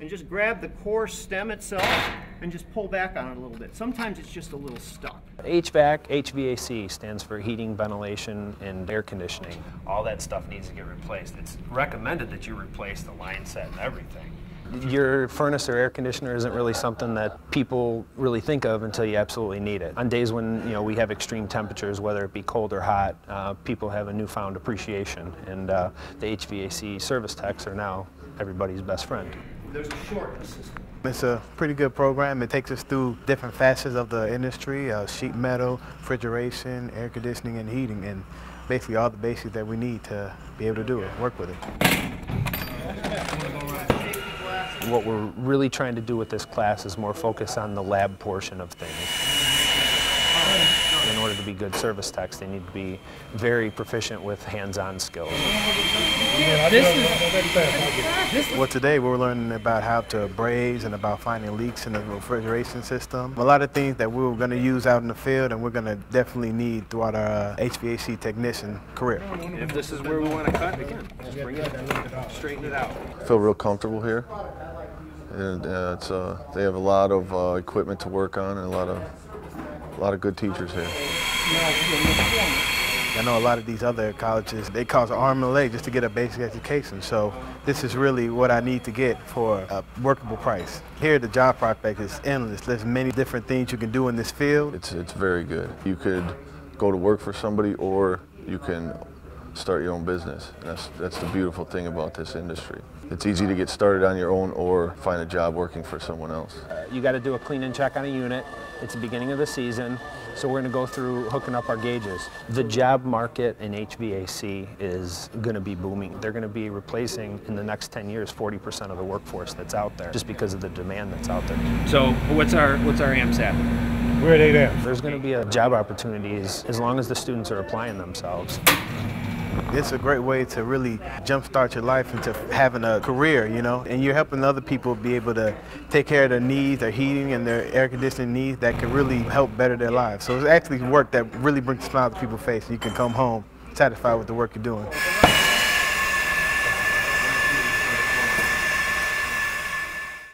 and just grab the core stem itself and just pull back on it a little bit. Sometimes it's just a little stuck. HVAC stands for heating, ventilation, and air conditioning. All that stuff needs to get replaced. It's recommended that you replace the line set and everything. Your furnace or air conditioner isn't really something that people really think of until you absolutely need it. On days when we have extreme temperatures, whether it be cold or hot, people have a newfound appreciation, and the HVAC service techs are now everybody's best friend. There's a shortness system. It's a pretty good program. It takes us through different facets of the industry, sheet metal, refrigeration, air conditioning, and heating, and basically all the basics that we need to be able to do it, work with it. What we're really trying to do with this class is more focus on the lab portion of things. In order to be good service techs, they need to be very proficient with hands-on skills. Well, today we're learning about how to braze and about finding leaks in the refrigeration system. A lot of things that we're going to use out in the field, and we're going to definitely need throughout our HVAC technician career. If this is where we want to cut, again, just bring it up, straighten it out. I feel real comfortable here. And they have a lot of equipment to work on, and a lot of good teachers here. I know a lot of these other colleges, they cost an arm and a leg just to get a basic education, so this is really what I need to get for a workable price. Here the job prospect is endless. There's many different things you can do in this field. It's very good. You could go to work for somebody, or you can start your own business. That's the beautiful thing about this industry. It's easy to get started on your own or find a job working for someone else. You got to do a clean and check on a unit. It's the beginning of the season, so we're going to go through hooking up our gauges. The job market in HVAC is going to be booming. They're going to be replacing, in the next 10 years, 40% of the workforce that's out there, just because of the demand that's out there. So what's our AMSAP? We're at 8 amps. There's going to be job opportunities as long as the students are applying themselves. It's a great way to really jumpstart your life into having a career, and you're helping other people be able to take care of their needs, their heating and their air conditioning needs that can really help better their lives. So it's actually work that really brings a smile to people's face, and you can come home satisfied with the work you're doing.